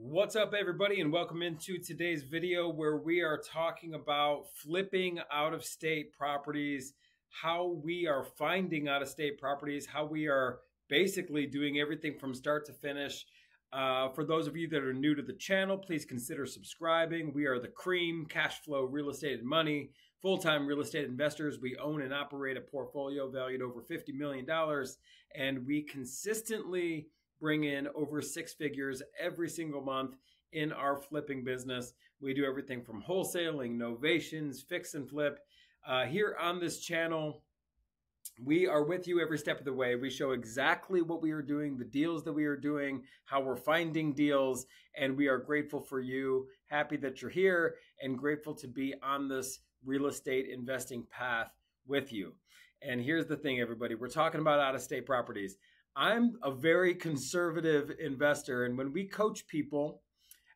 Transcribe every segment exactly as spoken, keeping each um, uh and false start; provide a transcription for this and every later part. What's up, everybody, and welcome into today's video where we are talking about flipping out-of-state properties, how we are finding out-of-state properties, how we are basically doing everything from start to finish. Uh, for those of you that are new to the channel, please consider subscribing. We are the CREAM, Cash Flow, Real Estate and Money, full-time real estate investors. We own and operate a portfolio valued over fifty million dollars, and we consistently bring in over six figures every single month in our flipping business. We do everything from wholesaling, novations, fix and flip. Uh, here on this channel, we are with you every step of the way. We show exactly what we are doing, the deals that we are doing, how we're finding deals, and we are grateful for you. Happy that you're here and grateful to be on this real estate investing path with you. And here's the thing, everybody. We're talking about out-of-state properties. I'm a very conservative investor, and when we coach people,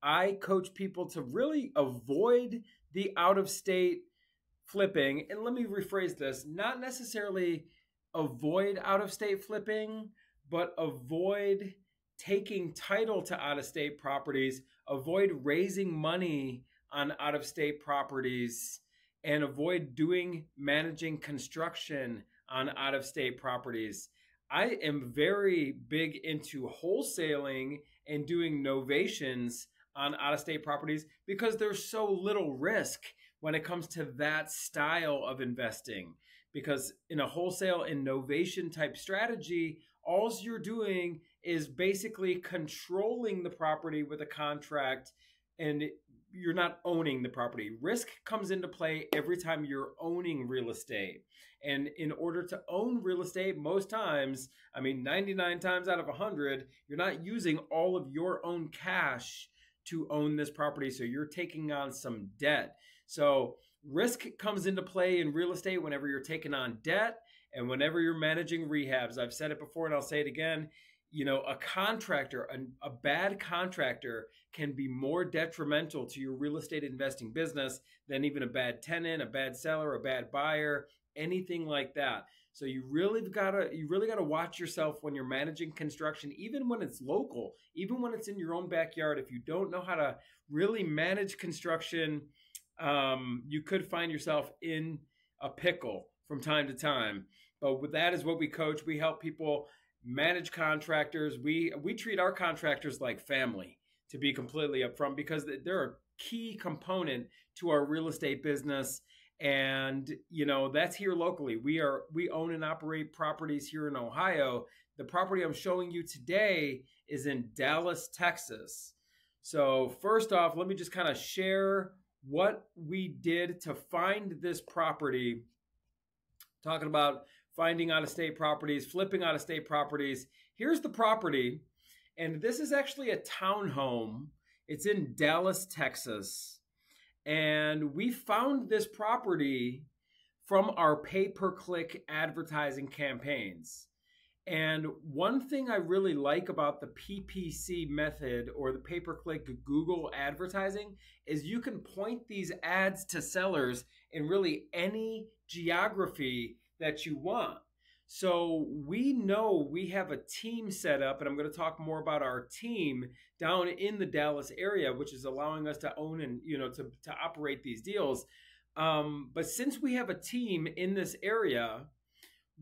I coach people to really avoid the out-of-state flipping. And let me rephrase this, not necessarily avoid out-of-state flipping, but avoid taking title to out-of-state properties, avoid raising money on out-of-state properties, and avoid doing managing construction on out-of-state properties. I am very big into wholesaling and doing novations on out-of-state properties because there's so little risk when it comes to that style of investing. Because in a wholesale and novation type strategy, all you're doing is basically controlling the property with a contract and you're not owning the property. Risk comes into play every time you're owning real estate. And in order to own real estate, most times, I mean, ninety-nine times out of a hundred, you're not using all of your own cash to own this property. So you're taking on some debt. So risk comes into play in real estate whenever you're taking on debt and whenever you're managing rehabs. I've said it before and I'll say it again. You know, a contractor, a, a bad contractor can be more detrimental to your real estate investing business than even a bad tenant, a bad seller, a bad buyer, anything like that. So you really gotta, you really gotta watch yourself when you're managing construction, even when it's local, even when it's in your own backyard. If you don't know how to really manage construction, um, you could find yourself in a pickle from time to time. But with that is what we coach. We help people manage contractors. We, we treat our contractors like family, to be completely upfront, because they're a key component to our real estate business. And, you know, that's here locally. We are, we own and operate properties here in Ohio. The property I'm showing you today is in Dallas, Texas. So first off, let me just kind of share what we did to find this property. Talking about finding out-of-state properties, flipping out-of-state properties. Here's the property. And this is actually a townhome. It's in Dallas, Texas. And we found this property from our pay-per-click advertising campaigns. And one thing I really like about the P P C method, or the pay-per-click Google advertising, is you can point these ads to sellers in really any geography that you want. So we know we have a team set up, and I'm going to talk more about our team down in the Dallas area, which is allowing us to own and, you know, to, to operate these deals. Um, but since we have a team in this area,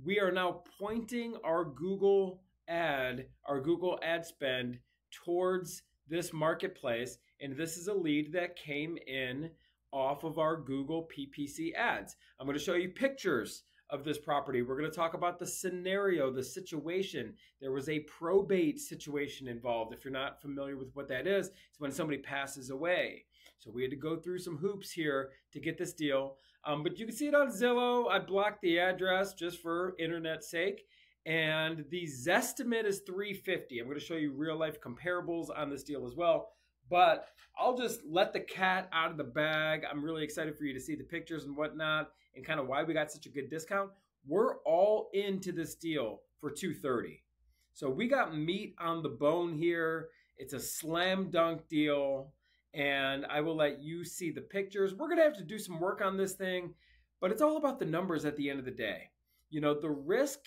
we are now pointing our Google ad, our Google ad spend towards this marketplace. And this is a lead that came in off of our Google P P C ads. I'm going to show you pictures of this property. We're going to talk about the scenario, the situation. There was a probate situation involved. If you're not familiar with what that is, it's when somebody passes away. So we had to go through some hoops here to get this deal. Um, but you can see it on Zillow. I blocked the address just for internet sake. And the Zestimate is three fifty. I'm going to show you real life comparables on this deal as well. But I'll just let the cat out of the bag. I'm really excited for you to see the pictures and whatnot and kind of why we got such a good discount. We're all into this deal for two thirty. So we got meat on the bone here. It's a slam dunk deal. And I will let you see the pictures. We're going to have to do some work on this thing, but it's all about the numbers at the end of the day. You know, the risk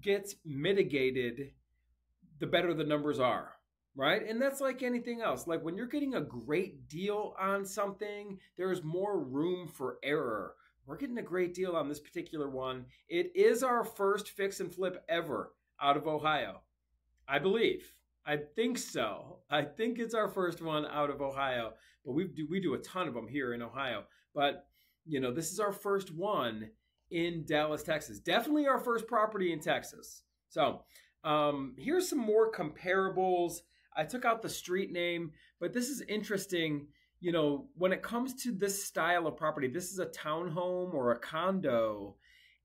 gets mitigated the better the numbers are. right? And that's like anything else. Like when you're getting a great deal on something, there is more room for error. We're getting a great deal on this particular one. It is our first fix and flip ever out of Ohio. I believe. I think so. I think it's our first one out of Ohio, but we do, we do a ton of them here in Ohio. But, you know, this is our first one in Dallas, Texas. Definitely our first property in Texas. So um, here's some more comparables. I took out the street name, but this is interesting. You know, when it comes to this style of property, this is a townhome or a condo.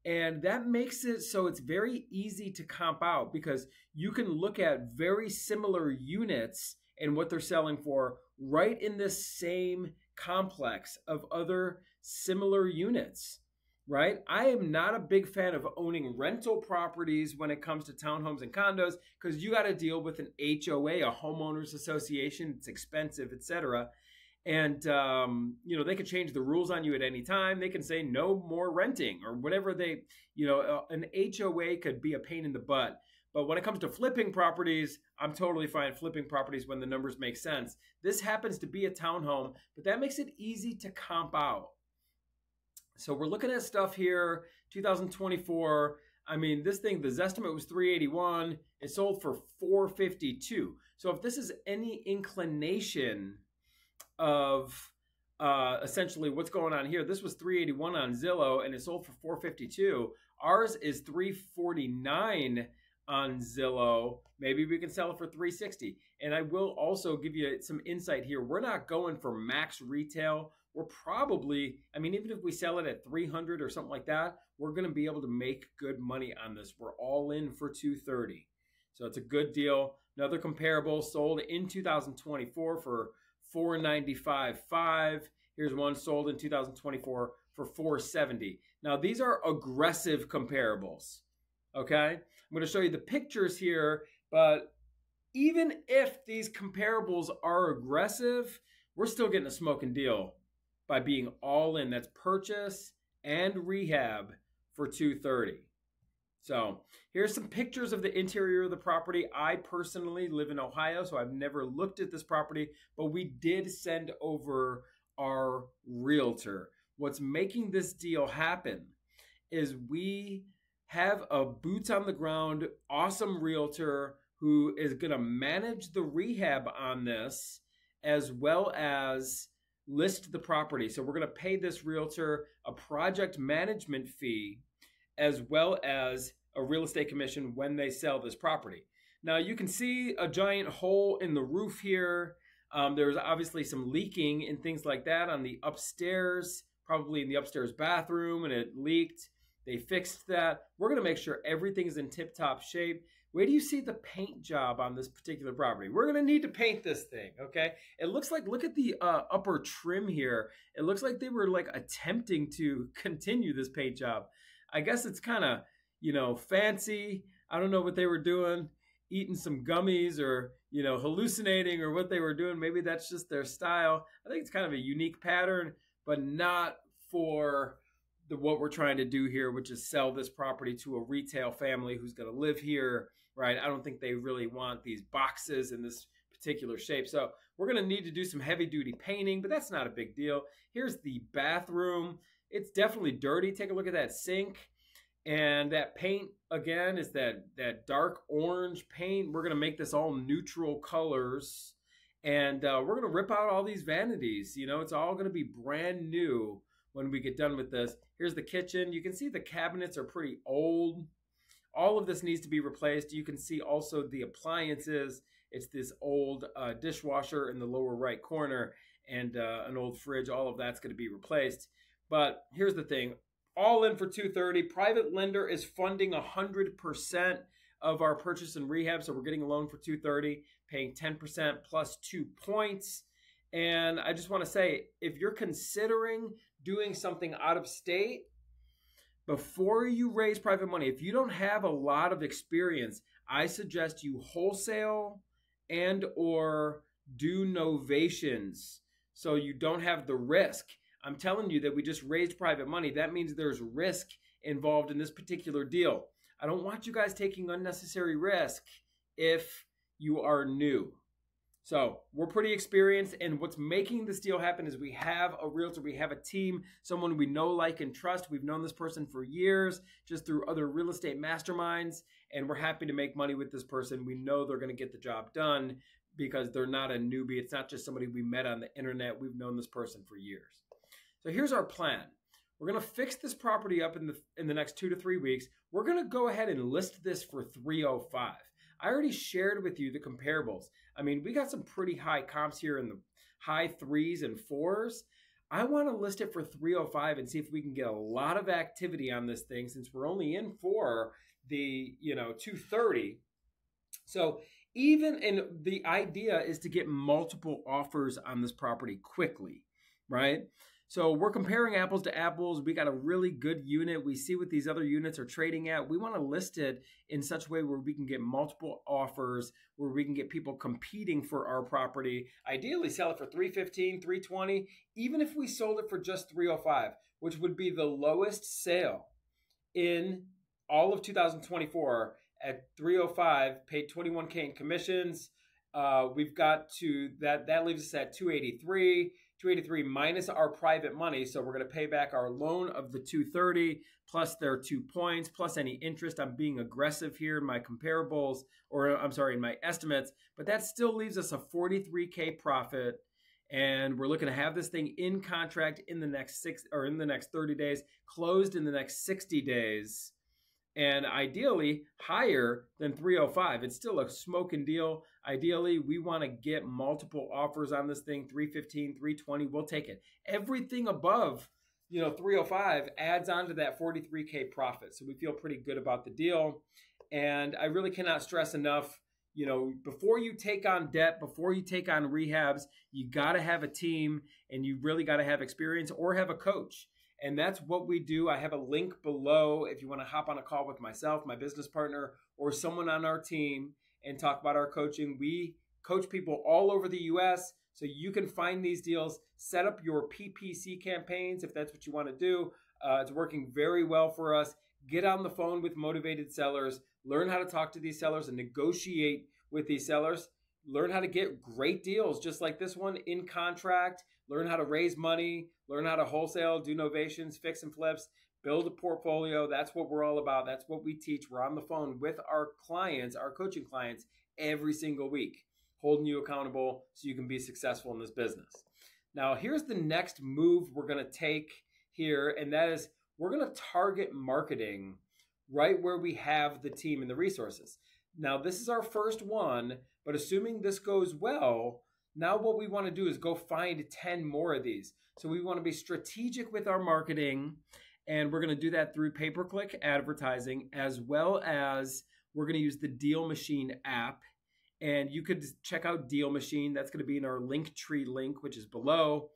And that makes it so it's very easy to comp out because you can look at very similar units and what they're selling for right in this same complex of other similar units, right? I am not a big fan of owning rental properties when it comes to townhomes and condos because you got to deal with an H O A, a homeowners association. It's expensive, et cetera. And, um, you know, they could change the rules on you at any time. They can say no more renting or whatever they, you know, an H O A could be a pain in the butt. But when it comes to flipping properties, I'm totally fine flipping properties when the numbers make sense. This happens to be a townhome, but that makes it easy to comp out. So we're looking at stuff here, two thousand twenty-four. I mean, this thing, the Zestimate was three eighty-one. It sold for four fifty-two. So if this is any inclination of uh, essentially what's going on here. This was three eighty-one on Zillow and it sold for four fifty-two. Ours is three forty-nine on Zillow. Maybe we can sell it for three sixty. And I will also give you some insight here. We're not going for max retail. We're probably, I mean, even if we sell it at three hundred or something like that, we're going to be able to make good money on this. We're all in for two thirty. So it's a good deal. Another comparable sold in two thousand twenty-four for four ninety-five five. Here's one sold in two thousand twenty-four for four seventy. Now these are aggressive comparables. Okay, I'm going to show you the pictures here, but even if these comparables are aggressive, we're still getting a smoking deal by being all in. That's purchase and rehab for two thirty. So here's some pictures of the interior of the property. I personally live in Ohio, so I've never looked at this property, but we did send over our realtor. What's making this deal happen is we have a boots on the ground, awesome realtor who is going to manage the rehab on this as well as list the property. So we're going to pay this realtor a project management fee as well as a real estate commission when they sell this property. Now you can see a giant hole in the roof here. Um, there's obviously some leaking and things like that on the upstairs, probably in the upstairs bathroom, and it leaked. They fixed that. We're gonna make sure everything is in tip-top shape. Where do you see the paint job on this particular property? We're gonna need to paint this thing, okay? It looks like, look at the uh, upper trim here. It looks like they were like attempting to continue this paint job. I guess it's kind of, you know, fancy. I don't know what they were doing, eating some gummies or, you know, hallucinating or what they were doing. Maybe that's just their style. I think it's kind of a unique pattern, but not for the what we're trying to do here, which is sell this property to a retail family who's going to live here, right? I don't think they really want these boxes in this particular shape. So we're going to need to do some heavy duty painting, but that's not a big deal. Here's the bathroom. It's definitely dirty. Take a look at that sink. And that paint, again, is that, that dark orange paint. We're going to make this all neutral colors. And uh, we're going to rip out all these vanities. You know, it's all going to be brand new when we get done with this. Here's the kitchen. You can see the cabinets are pretty old. All of this needs to be replaced. You can see also the appliances. It's this old uh, dishwasher in the lower right corner and uh, an old fridge. All of that's going to be replaced. But here's the thing, all in for two thirty. Private lender is funding one hundred percent of our purchase and rehab. So we're getting a loan for two thirty, paying ten percent plus two points. And I just want to say, if you're considering doing something out of state, before you raise private money, if you don't have a lot of experience, I suggest you wholesale and or do novations so you don't have the risk. I'm telling you that we just raised private money. That means there's risk involved in this particular deal. I don't want you guys taking unnecessary risk if you are new. So we're pretty experienced, and what's making this deal happen is we have a realtor, we have a team, someone we know, like, and trust. We've known this person for years just through other real estate masterminds, and we're happy to make money with this person. We know they're going to get the job done because they're not a newbie. It's not just somebody we met on the internet. We've known this person for years. So here's our plan. We're going to fix this property up in the in the next two to three weeks. We're going to go ahead and list this for three oh five. I already shared with you the comparables. I mean, we got some pretty high comps here in the high threes and fours. I want to list it for three oh five and see if we can get a lot of activity on this thing, since we're only in for the, you know, two thirty. So even, and the idea is to get multiple offers on this property quickly, right? So we're comparing apples to apples. We got a really good unit. We see what these other units are trading at. We want to list it in such a way where we can get multiple offers, where we can get people competing for our property. Ideally sell it for three fifteen, three twenty, even if we sold it for just three oh five, which would be the lowest sale in all of two thousand twenty-four at three oh five, paid twenty-one K in commissions. Uh, we've got to, that, that leaves us at two eighty-three. two eighty-three minus our private money, so we're going to pay back our loan of the two thirty plus their two points plus any interest. I'm being aggressive here in my comparables, or I'm sorry, in my estimates, but that still leaves us a forty-three K profit, and we're looking to have this thing in contract in the next six or in the next thirty days, closed in the next sixty days, and ideally higher than three oh five. It's still a smoking deal. Ideally, we want to get multiple offers on this thing, three fifteen, three twenty, we'll take it. Everything above, you know, three oh five adds on to that forty-three K profit. So we feel pretty good about the deal. And I really cannot stress enough, you know, before you take on debt, before you take on rehabs, you got to have a team, and you really got to have experience or have a coach. And that's what we do. I have a link below if you want to hop on a call with myself, my business partner, or someone on our team and talk about our coaching. We coach people all over the U S, so you can find these deals, set up your P P C campaigns if that's what you want to do. Uh, it's working very well for us. Get on the phone with motivated sellers, learn how to talk to these sellers and negotiate with these sellers, learn how to get great deals just like this one in contract, learn how to raise money, learn how to wholesale, do novations, fix and flips, build a portfolio. That's what we're all about. That's what we teach. We're on the phone with our clients, our coaching clients, every single week, holding you accountable so you can be successful in this business. Now, here's the next move we're going to take here, and that is we're going to target marketing right where we have the team and the resources. Now, this is our first one, but assuming this goes well, now what we want to do is go find ten more of these. So we want to be strategic with our marketing, and we're going to do that through pay-per-click advertising, as well as we're going to use the Deal Machine app. And you could check out Deal Machine. That's going to be in our Linktree link, which is below.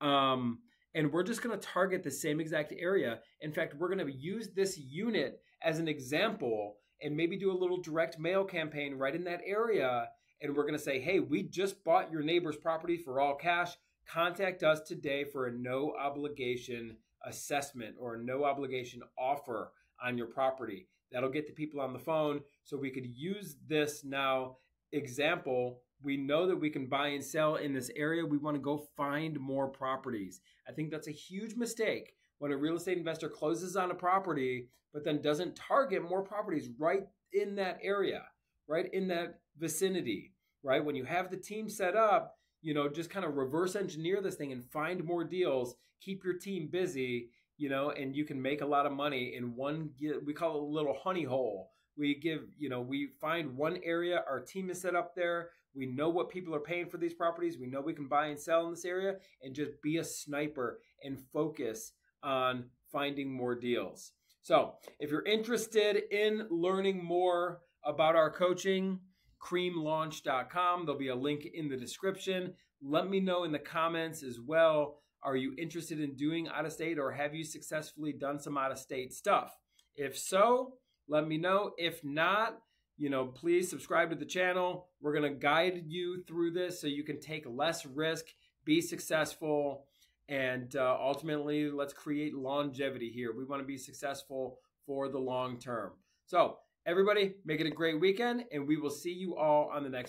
Um, and we're just going to target the same exact area. In fact, we're going to use this unit as an example and maybe do a little direct mail campaign right in that area. And we're going to say, hey, we just bought your neighbor's property for all cash. Contact us today for a no obligation assessment or a no obligation offer on your property. That'll get the people on the phone. So we could use this now example. We know that we can buy and sell in this area. We want to go find more properties. I think that's a huge mistake when a real estate investor closes on a property, but then doesn't target more properties right in that area, right in that vicinity, right? When you have the team set up, you know, just kind of reverse engineer this thing and find more deals, keep your team busy, you know, and you can make a lot of money in one, we call it a little honey hole. We give, you know, we find one area, our team is set up there. We know what people are paying for these properties. We know we can buy and sell in this area, and just be a sniper and focus on finding more deals. So if you're interested in learning more about our coaching, cream launch dot com. There'll be a link in the description. Let me know in the comments as well. Are you interested in doing out-of-state, or have you successfully done some out-of-state stuff? If so, let me know. If not, you know, please subscribe to the channel. We're going to guide you through this so you can take less risk, be successful, and uh, ultimately, let's create longevity here. We want to be successful for the long term. So everybody, make it a great weekend, and we will see you all on the next video.